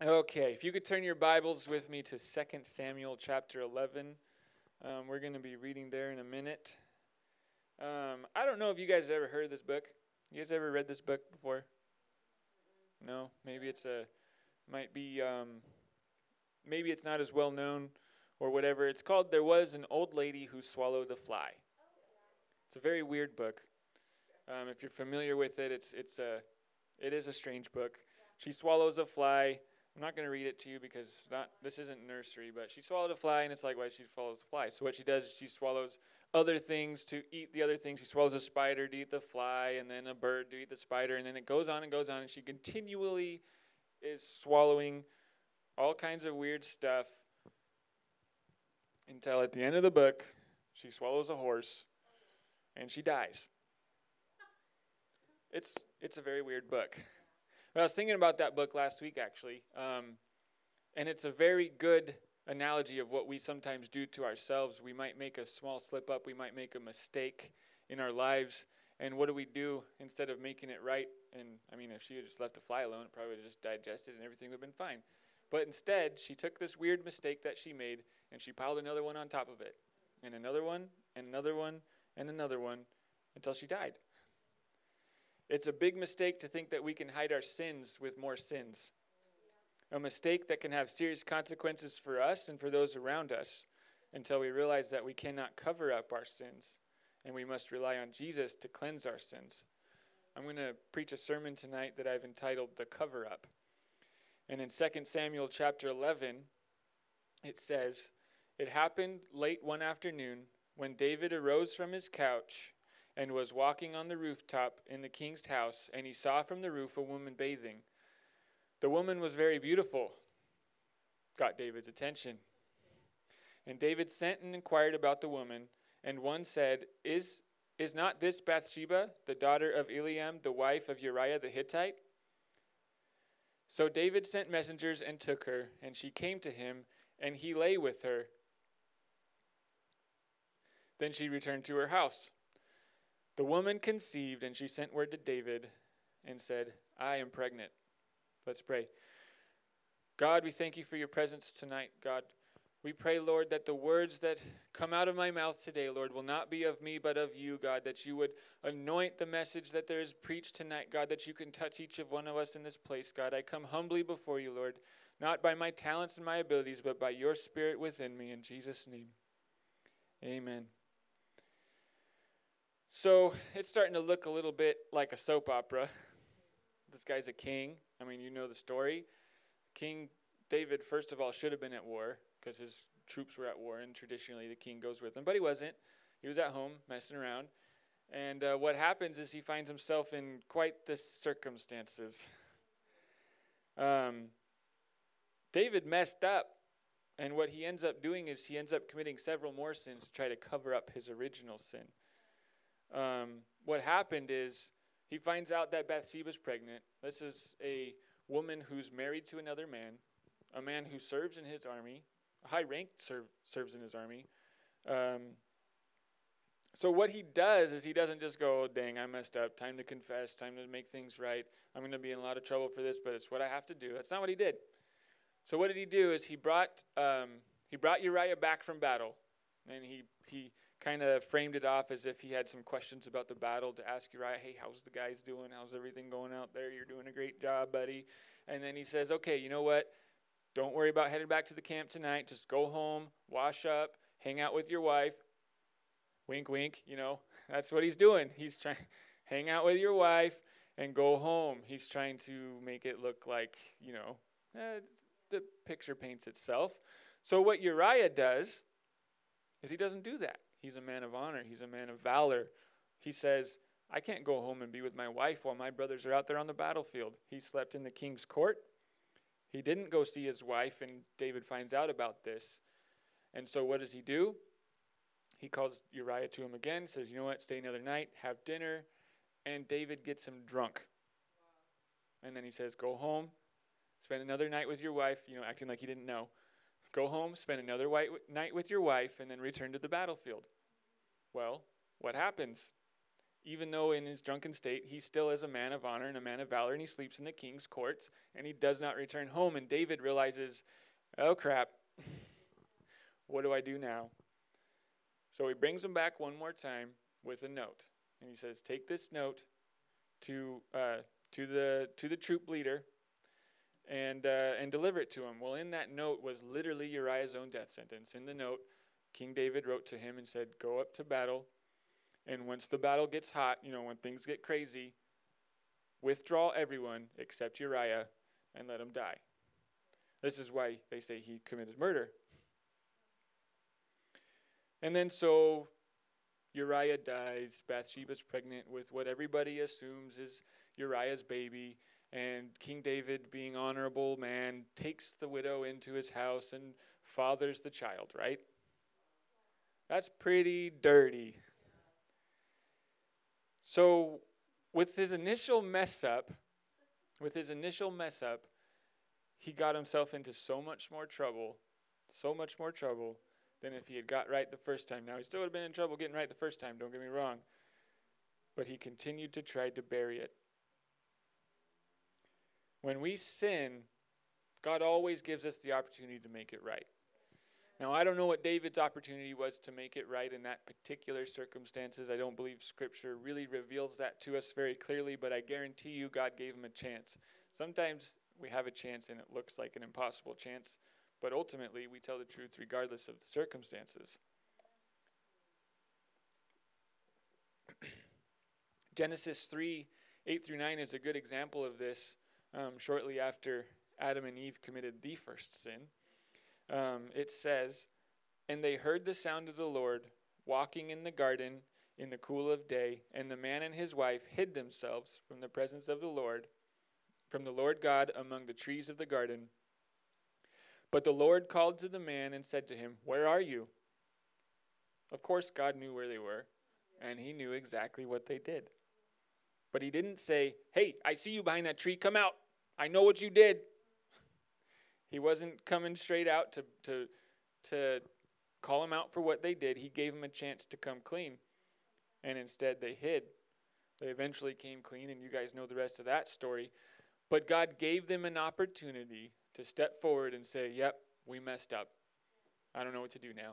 Okay, if you could turn your Bibles with me to 2 Samuel chapter 11. We're going to be reading there in a minute. I don't know if you guys have ever heard of this book. You guys ever read this book before? No? Maybe it's not as well known or whatever. It's called There Was an Old Lady Who Swallowed a Fly. It's a very weird book. If you're familiar with it, it is a strange book. She swallows a fly. I'm not going to read it to you because this isn't nursery, but she swallowed a fly, and it's like why she swallows the fly. So what she does is she swallows other things to eat the other things. She swallows a spider to eat the fly, and then a bird to eat the spider, and then it goes on, and she continually is swallowing all kinds of weird stuff until at the end of the book, she swallows a horse, and she dies. It's a very weird book. I was thinking about that book last week, actually, and it's a very good analogy of what we sometimes do to ourselves. We might make a small slip-up. We might make a mistake in our lives, and what do we do instead of making it right? And, I mean, if she had just left the fly alone, it probably would have just digested and everything would have been fine. But instead, she took this weird mistake that she made, and she piled another one on top of it, and another one, and another one, and another one, until she died. It's a big mistake to think that we can hide our sins with more sins. A mistake that can have serious consequences for us and for those around us until we realize that we cannot cover up our sins and we must rely on Jesus to cleanse our sins. I'm going to preach a sermon tonight that I've entitled The Cover Up. And in 2 Samuel chapter 11, it says, "It happened late one afternoon when David arose from his couch and was walking on the rooftop in the king's house, and he saw from the roof a woman bathing. The woman was very beautiful." Got David's attention. "And David sent and inquired about the woman, and one said, 'Is not this Bathsheba, the daughter of Eliam, the wife of Uriah the Hittite?' So David sent messengers and took her, and she came to him, and he lay with her. Then she returned to her house. The woman conceived, and she sent word to David and said, 'I am pregnant.'" Let's pray. God, we thank you for your presence tonight, God. We pray, Lord, that the words that come out of my mouth today, Lord, will not be of me but of you, God, that you would anoint the message that there is preached tonight, God, that you can touch each of one of us in this place, God. I come humbly before you, Lord, not by my talents and my abilities, but by your spirit within me. In Jesus' name, amen. So it's starting to look a little bit like a soap opera. This guy's a king. I mean, you know the story. King David, first of all, should have been at war because his troops were at war, and traditionally the king goes with them. But he wasn't. He was at home messing around. And what happens is he finds himself in quite the circumstances. David messed up, and what he ends up doing is he ends up committing several more sins to try to cover up his original sin. What happened is he finds out that Bathsheba's pregnant. This is a woman who's married to another man, a man who serves in his army, high rank serves in his army. So what he does is he doesn't just go, "Oh, dang, I messed up. Time to confess. Time to make things right. I'm going to be in a lot of trouble for this, but it's what I have to do." That's not what he did. So what did he do is he brought Uriah back from battle, and he kind of framed it off as if he had some questions about the battle to ask Uriah, "Hey, how's the guys doing? How's everything going out there? You're doing a great job, buddy." And then he says, "Okay, you know what? Don't worry about heading back to the camp tonight. Just go home, wash up, hang out with your wife." Wink, wink, you know, that's what he's doing. He's trying to hang out with your wife and go home. He's trying to make it look like, you know, the picture paints itself. So what Uriah does is he doesn't do that. He's a man of honor. He's a man of valor. He says, "I can't go home and be with my wife while my brothers are out there on the battlefield." He slept in the king's court. He didn't go see his wife, and David finds out about this. And so what does he do? He calls Uriah to him again, says, "You know what, stay another night, have dinner." And David gets him drunk. Wow. And then he says, "Go home, spend another night with your wife," you know, acting like he didn't know. "Go home, spend another night with your wife, and then return to the battlefield." Well, what happens? even though in his drunken state, he still is a man of honor and a man of valor, and he sleeps in the king's courts, and he does not return home. And David realizes, oh, crap, what do I do now? So he brings him back one more time with a note, and he says, take this note to the troop leader and deliver it to him. Well, in that note was literally Uriah's own death sentence. In the note, King David wrote to him and said, go up to battle, and once the battle gets hot, you know, when things get crazy, withdraw everyone except Uriah and let him die. This is why they say he committed murder. And then so Uriah dies. Bathsheba's pregnant with what everybody assumes is Uriah's baby. And King David, being an honorable man, takes the widow into his house and fathers the child, right? That's pretty dirty. So with his initial mess up, he got himself into so much more trouble than if he had got right the first time. Now, he still would have been in trouble getting right the first time, don't get me wrong. But he continued to try to bury it. When we sin, God always gives us the opportunity to make it right. Now, I don't know what David's opportunity was to make it right in that particular circumstances. I don't believe Scripture really reveals that to us very clearly, but I guarantee you God gave him a chance. Sometimes we have a chance and it looks like an impossible chance, but ultimately we tell the truth regardless of the circumstances. Genesis 3:8-9 is a good example of this. Shortly after Adam and Eve committed the first sin, it says, and they heard the sound of the Lord walking in the garden in the cool of day, and the man and his wife hid themselves from the presence of the Lord, from the Lord God among the trees of the garden. But the Lord called to the man and said to him, where are you? Of course, God knew where they were, and he knew exactly what they did. But he didn't say, hey, I see you behind that tree. Come out. I know what you did. He wasn't coming straight out to call him out for what they did. He gave him a chance to come clean. And instead they hid. They eventually came clean, and you guys know the rest of that story. But God gave them an opportunity to step forward and say, yep, we messed up. I don't know what to do now.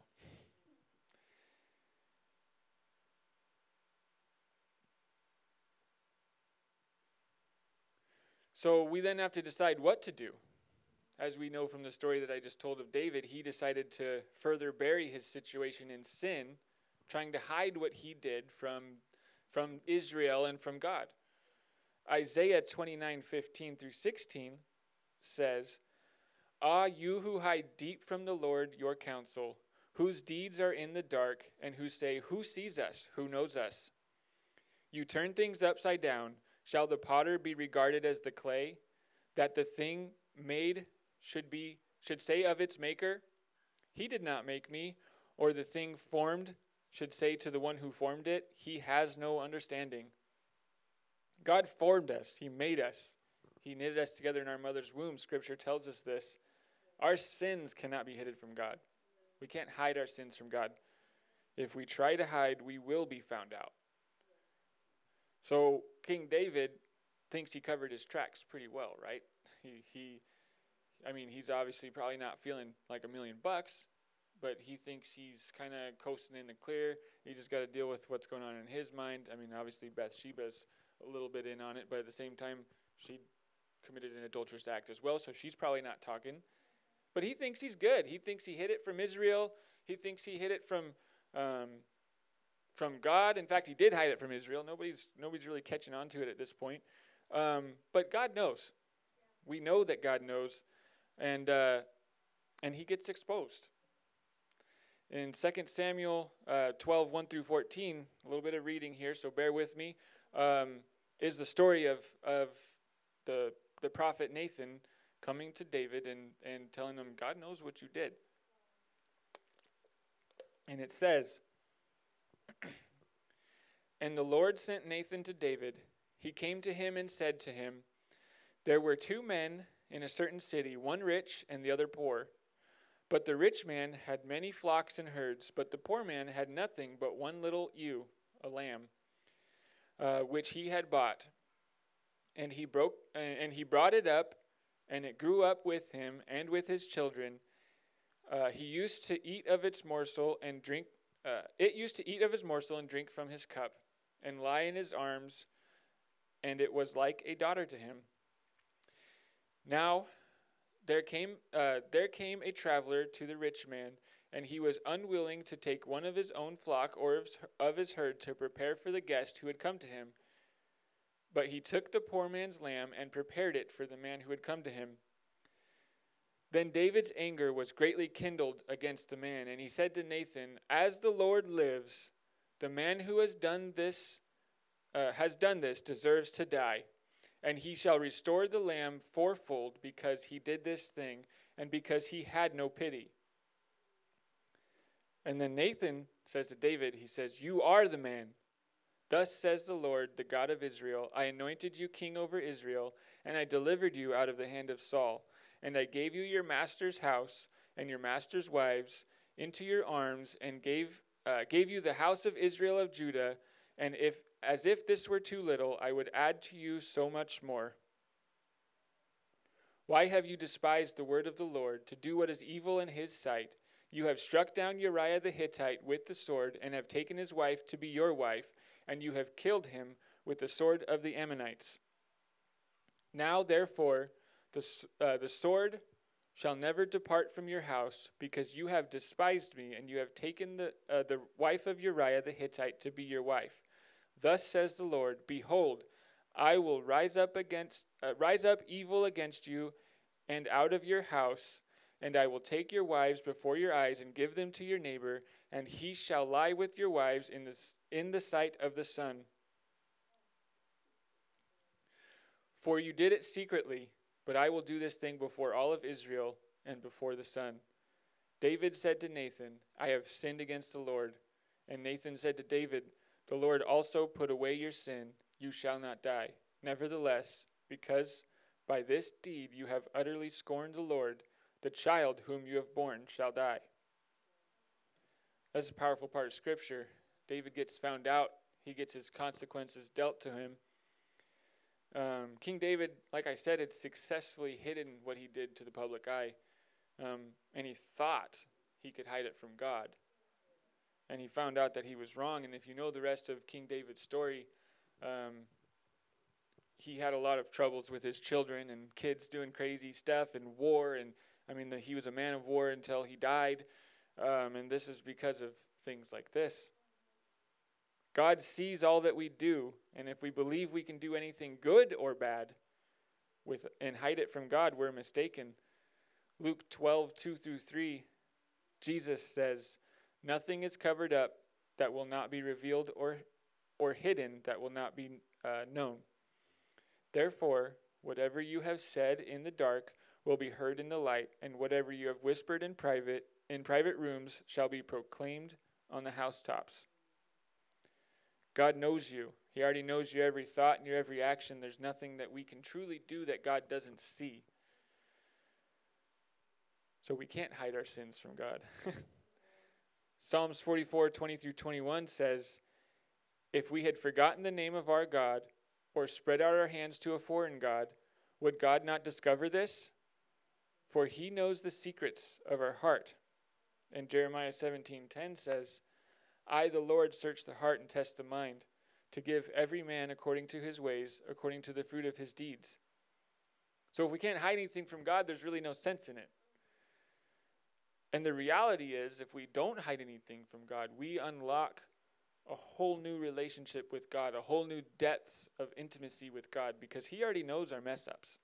So we then have to decide what to do. As we know from the story that I just told of David, he decided to further bury his situation in sin, trying to hide what he did from Israel and from God. Isaiah 29:15-16 says, ah, you who hide deep from the Lord your counsel, whose deeds are in the dark, and who say, who sees us, who knows us? You turn things upside down. Shall the potter be regarded as the clay, that the thing made should say of its maker, he did not make me, or the thing formed should say to the one who formed it, he has no understanding? God formed us. He made us. He knitted us together in our mother's womb. Scripture tells us this. Our sins cannot be hidden from God. We can't hide our sins from God. If we try to hide, we will be found out. So King David thinks he covered his tracks pretty well, right? I mean, he's obviously probably not feeling like $1 million, but he thinks he's kind of coasting in the clear. He's just got to deal with what's going on in his mind. I mean, obviously Bathsheba's a little bit in on it, but at the same time, she committed an adulterous act as well, so she's probably not talking. But he thinks he's good. He thinks he hid it from Israel. He thinks he hid it from God. In fact, he did hide it from Israel. Nobody's really catching on to it at this point. But God knows. We know that God knows. And he gets exposed. In 2 Samuel 12:1-14, a little bit of reading here, so bear with me, is the story of the prophet Nathan coming to David and telling him, God knows what you did. And it says, and the Lord sent Nathan to David. He came to him and said to him, there were two men in a certain city, one rich and the other poor. But the rich man had many flocks and herds, but the poor man had nothing but one little ewe, a lamb. which he had bought. And he brought it up, and it grew up with him and with his children. He used to eat of its morsel and drink. It used to eat of his morsel and drink from his cup, and lie in his arms, and it was like a daughter to him. Now there came a traveler to the rich man, and he was unwilling to take one of his own flock or of his herd to prepare for the guest who had come to him. But he took the poor man's lamb and prepared it for the man who had come to him. Then David's anger was greatly kindled against the man, and he said to Nathan, "As the Lord lives, the man who has done this deserves to die, and he shall restore the lamb fourfold because he did this thing and because he had no pity." And then Nathan says to David, he says, "You are the man. Thus says the Lord, the God of Israel, I anointed you king over Israel, and I delivered you out of the hand of Saul. And I gave you your master's house and your master's wives into your arms, and gave you the house of Israel of Judah. And if this were too little, I would add to you so much more. Why have you despised the word of the Lord to do what is evil in his sight? You have struck down Uriah the Hittite with the sword, and have taken his wife to be your wife, and you have killed him with the sword of the Ammonites. Now, therefore, the sword shall never depart from your house, because you have despised me, and you have taken the wife of Uriah the Hittite to be your wife. Thus says the Lord, behold, I will rise up evil against you and out of your house, and I will take your wives before your eyes and give them to your neighbor, and he shall lie with your wives in the sight of the sun. For you did it secretly, but I will do this thing before all of Israel and before the sun." David said to Nathan, "I have sinned against the Lord." And Nathan said to David, "The Lord also put away your sin. You shall not die. Nevertheless, because by this deed you have utterly scorned the Lord, the child whom you have borne shall die." That's a powerful part of Scripture. David gets found out. He gets his consequences dealt to him. King David, like I said, had successfully hidden what he did to the public eye. And he thought he could hide it from God. And he found out that he was wrong. And if you know the rest of King David's story, he had a lot of troubles with his children and kids doing crazy stuff and war. And I mean, he was a man of war until he died. And this is because of things like this. God sees all that we do, and if we believe we can do anything good or bad and hide it from God, we're mistaken. Luke 12:2-3, Jesus says, "Nothing is covered up that will not be revealed or hidden that will not be known. Therefore, whatever you have said in the dark will be heard in the light, and whatever you have whispered in private rooms shall be proclaimed on the housetops." God knows you. He already knows your every thought and your every action. There's nothing that we can truly do that God doesn't see. So we can't hide our sins from God. Psalms 44:20-21 says, "If we had forgotten the name of our God, or spread out our hands to a foreign God, would God not discover this? For he knows the secrets of our heart." And Jeremiah 17:10 says, "I, the Lord, search the heart and test the mind, to give every man according to his ways, according to the fruit of his deeds." So if we can't hide anything from God, there's really no sense in it. And the reality is, if we don't hide anything from God, we unlock a whole new relationship with God, a whole new depths of intimacy with God, because he already knows our mess-ups.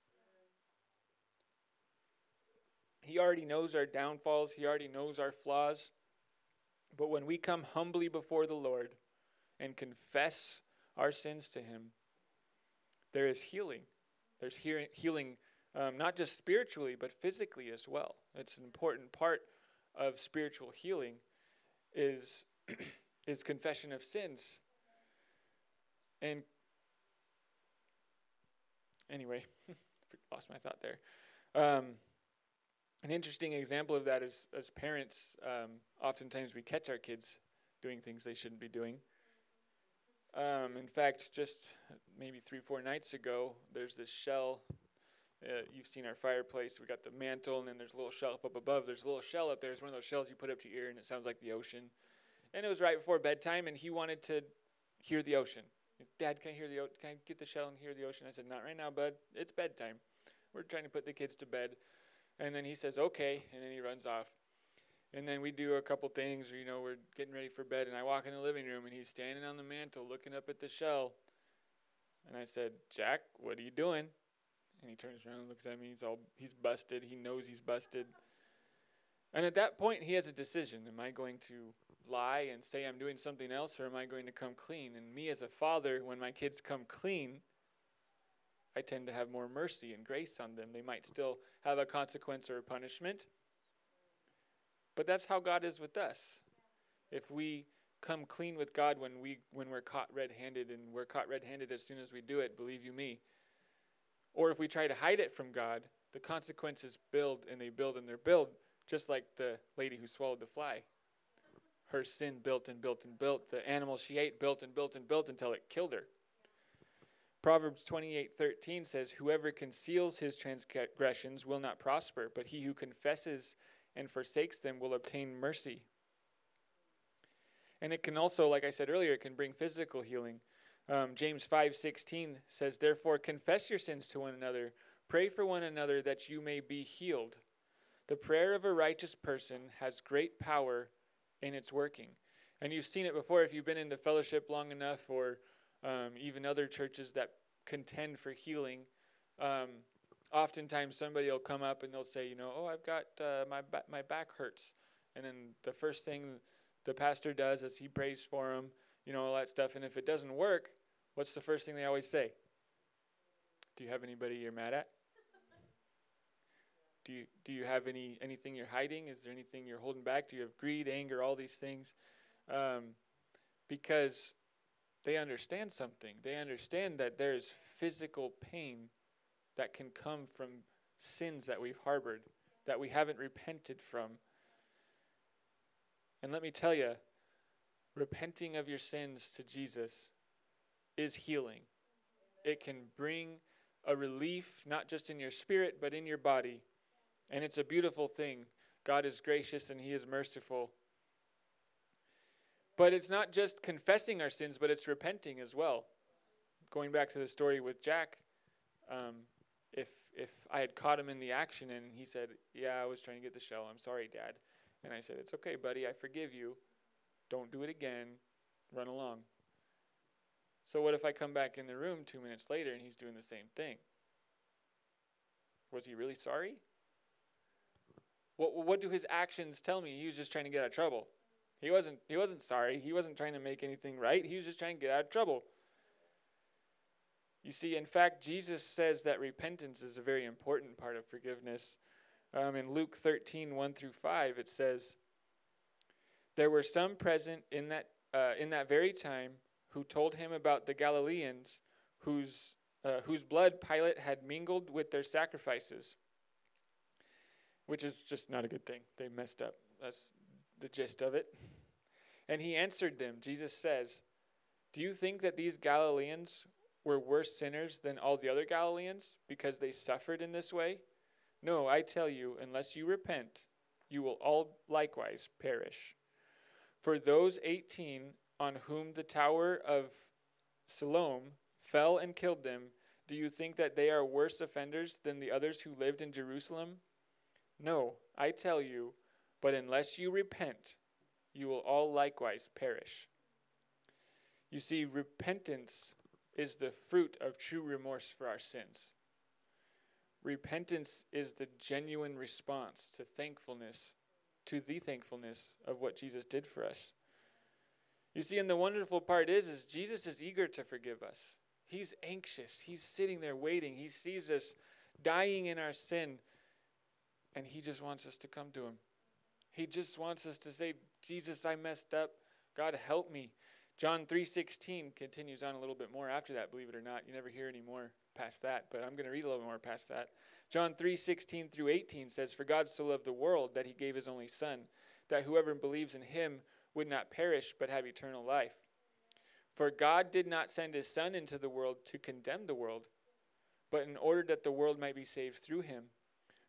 He already knows our downfalls. He already knows our flaws. But when we come humbly before the Lord and confess our sins to him, there is healing. There's healing not just spiritually, but physically as well. It's an important part of spiritual healing is confession of sins. And anyway, lost my thought there. An interesting example of that is, as parents, oftentimes we catch our kids doing things they shouldn't be doing. In fact, just maybe 3-4 nights ago, there's this shell. You've seen our fireplace. We got the mantle, and then there's a little shelf up above. There's a little shell up there. It's one of those shells you put up to your ear, and it sounds like the ocean. And it was right before bedtime, and he wanted to hear the ocean. He said, Dad, can I hear the ocean? Can I get the shell and hear the ocean? I said, not right now, bud. It's bedtime. We're trying to put the kids to bed. And then he says, okay, and then he runs off. And then we do a couple things, you know, we're getting ready for bed, and I walk in the living room, and he's standing on the mantle looking up at the shell. And I said, Jack, what are you doing? And he turns around and looks at me. He's busted. He knows he's busted. And at that point, he has a decision. Am I going to lie and say I'm doing something else, or am I going to come clean? And me as a father, when my kids come clean, I tend to have more mercy and grace on them. They might still have a consequence or a punishment. But that's how God is with us. If we come clean with God when we're caught red-handed, and we're caught red-handed as soon as we do it, believe you me, or if we try to hide it from God, the consequences build and they build and they're built, just like the lady who swallowed the fly. Her sin built and built and built. The animal she ate built and built and built until it killed her. Proverbs 28:13 says, whoever conceals his transgressions will not prosper, but he who confesses and forsakes them will obtain mercy. And it can also, like I said earlier, it can bring physical healing. James 5:16 says, therefore confess your sins to one another, pray for one another that you may be healed. The prayer of a righteous person has great power in its working. And you've seen it before if you've been in the fellowship long enough, or even other churches that contend for healing. Oftentimes somebody will come up and they'll say, you know, oh, I've got my back hurts. And then the first thing the pastor does is he prays for him, you know, all that stuff. And if it doesn't work, what's the first thing they always say? Do you have anybody you're mad at? Do you have anything you're hiding? Is there anything you're holding back? Do you have greed, anger, all these things? Because they understand something. They understand that there is physical pain that can come from sins that we've harbored, that we haven't repented from. And let me tell you, repenting of your sins to Jesus is healing. It can bring a relief, not just in your spirit, but in your body. And it's a beautiful thing. God is gracious and he is merciful. But it's not just confessing our sins, but it's repenting as well. Going back to the story with Jack, if I had caught him in the action and he said, yeah, I was trying to get the shell. I'm sorry, Dad. And I said, it's okay, buddy. I forgive you. Don't do it again. Run along. So what if I come back in the room 2 minutes later and he's doing the same thing? Was he really sorry? What do his actions tell me? He was just trying to get out of trouble. He wasn't sorry. He wasn't trying to make anything right. He was just trying to get out of trouble. You see, in fact, Jesus says that repentance is a very important part of forgiveness. In Luke 13:1-5, it says, there were some present in that very time who told him about the Galileans whose blood Pilate had mingled with their sacrifices, which is just not a good thing. They messed up. That's the gist of it. And he answered them, Jesus says, do you think that these Galileans were worse sinners than all the other Galileans because they suffered in this way? No, I tell you, unless you repent, you will all likewise perish. For those 18 on whom the tower of Siloam fell and killed them, do you think that they are worse offenders than the others who lived in Jerusalem? No, I tell you, but unless you repent, you will all likewise perish. You see, repentance is the fruit of true remorse for our sins. Repentance is the genuine response to thankfulness, to the thankfulness of what Jesus did for us. You see, and the wonderful part is Jesus is eager to forgive us. He's anxious. He's sitting there waiting. He sees us dying in our sin, and he just wants us to come to him. He just wants us to say, Jesus, I messed up. God, help me. John 3:16 continues on a little bit more after that, believe it or not. You never hear any more past that, but I'm going to read a little more past that. John 3:16-18 says, for God so loved the world that he gave his only son, that whoever believes in him would not perish but have eternal life. For God did not send his Son into the world to condemn the world, but in order that the world might be saved through him.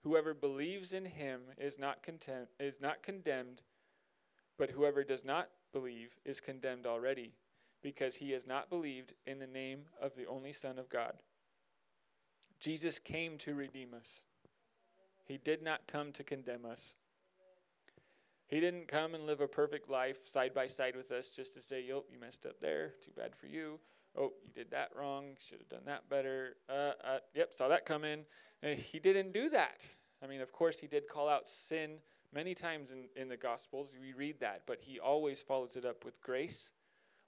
Whoever believes in him is not condemned, but whoever does not believe is condemned already, because he has not believed in the name of the only Son of God. Jesus came to redeem us. He did not come to condemn us. He didn't come and live a perfect life side by side with us just to say, "Oh, you messed up there. Too bad for you. Oh, you did that wrong. Should have done that better. Yep, saw that coming." He didn't do that. I mean, of course, he did call out sin many times in the Gospels. We read that, but he always follows it up with grace,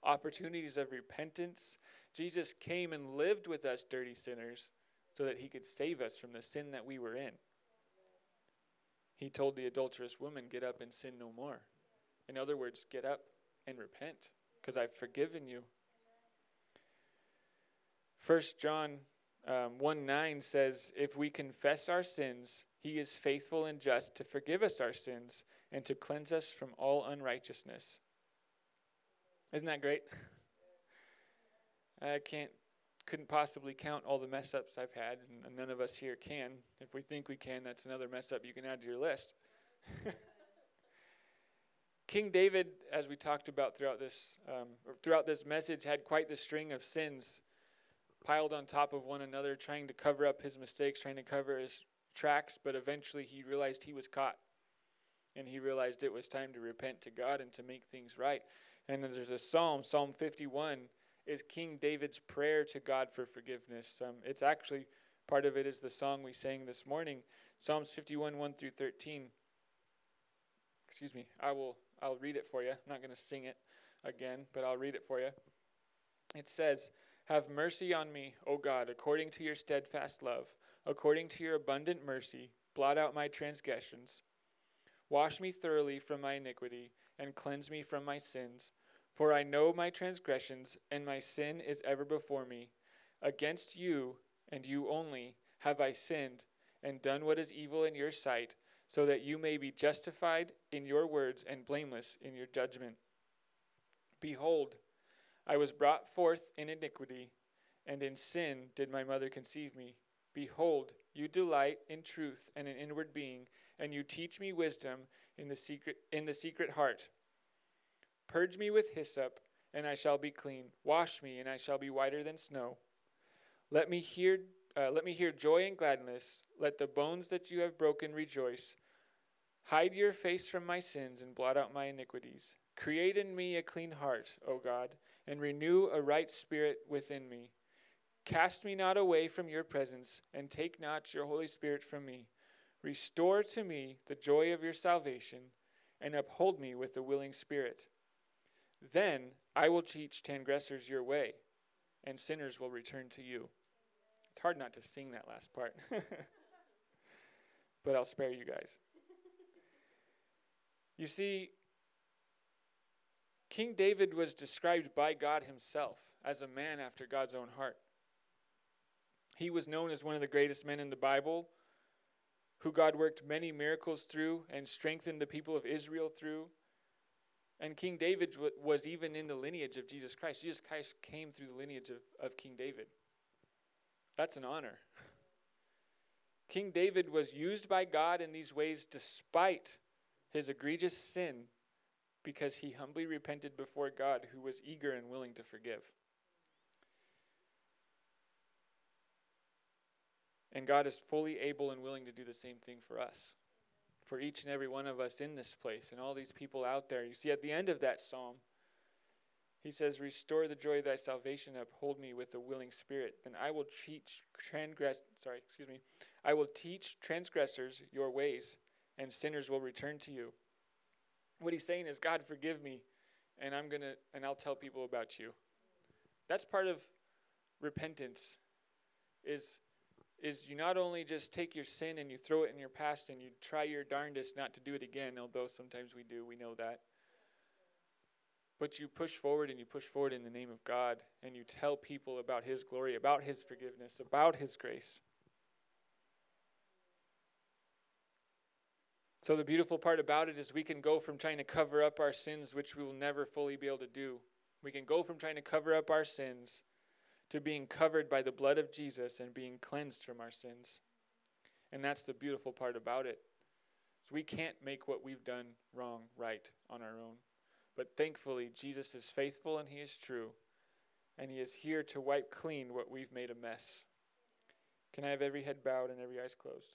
opportunities of repentance. Jesus came and lived with us dirty sinners so that he could save us from the sin that we were in. He told the adulterous woman, "Get up and sin no more." In other words, get up and repent, because I've forgiven you. 1 John 1:9 says, "If we confess our sins, he is faithful and just to forgive us our sins and to cleanse us from all unrighteousness." Isn't that great? I couldn't possibly count all the mess ups I've had, and none of us here can. If we think we can, that's another mess up you can add to your list. King David, as we talked about throughout this message, had quite the string of sins piled on top of one another, trying to cover up his mistakes, trying to cover his tracks, but eventually he realized he was caught, and he realized it was time to repent to God and to make things right. And then there's a psalm, Psalm 51, is King David's prayer to God for forgiveness. It's actually, part of it is the song we sang this morning, Psalms 51, 1 through 13. Excuse me, I'll read it for you. I'm not going to sing it again, but I'll read it for you. It says, "Have mercy on me, O God, according to your steadfast love, according to your abundant mercy, blot out my transgressions. Wash me thoroughly from my iniquity, and cleanse me from my sins. For I know my transgressions, and my sin is ever before me. Against you, and you only, have I sinned, and done what is evil in your sight, so that you may be justified in your words and blameless in your judgment. Behold, I was brought forth in iniquity, and in sin did my mother conceive me. Behold, you delight in truth and in inward being, and you teach me wisdom in the secret heart. Purge me with hyssop, and I shall be clean. Wash me, and I shall be whiter than snow. Let me hear joy and gladness. Let the bones that you have broken rejoice. Hide your face from my sins and blot out my iniquities. Create in me a clean heart, O God, and renew a right spirit within me. Cast me not away from your presence, and take not your Holy Spirit from me. Restore to me the joy of your salvation, and uphold me with a willing spirit. Then I will teach transgressors your way, and sinners will return to you." It's hard not to sing that last part, but I'll spare you guys. You see, King David was described by God himself as a man after God's own heart. He was known as one of the greatest men in the Bible, who God worked many miracles through and strengthened the people of Israel through. And King David was even in the lineage of Jesus Christ. Jesus Christ came through the lineage of King David. That's an honor. King David was used by God in these ways despite his egregious sin, because he humbly repented before God, who was eager and willing to forgive. And God is fully able and willing to do the same thing for us, for each and every one of us in this place and all these people out there. You see, at the end of that psalm, he says, "Restore the joy of thy salvation, uphold me with a willing spirit. Then I will teach transgressors your ways, and sinners will return to you." What he's saying is, God, forgive me, and I'll tell people about you. That's part of repentance, is you not only just take your sin and you throw it in your past and you try your darndest not to do it again, although sometimes we do, we know that. But you push forward in the name of God, and you tell people about his glory, about his forgiveness, about his grace. So the beautiful part about it is we can go from trying to cover up our sins, which we will never fully be able to do, We can go from trying to cover up our sins to being covered by the blood of Jesus and being cleansed from our sins. And that's the beautiful part about it. So we can't make what we've done wrong right on our own. But thankfully, Jesus is faithful and he is true. And he is here to wipe clean what we've made a mess. Can I have every head bowed and every eyes closed?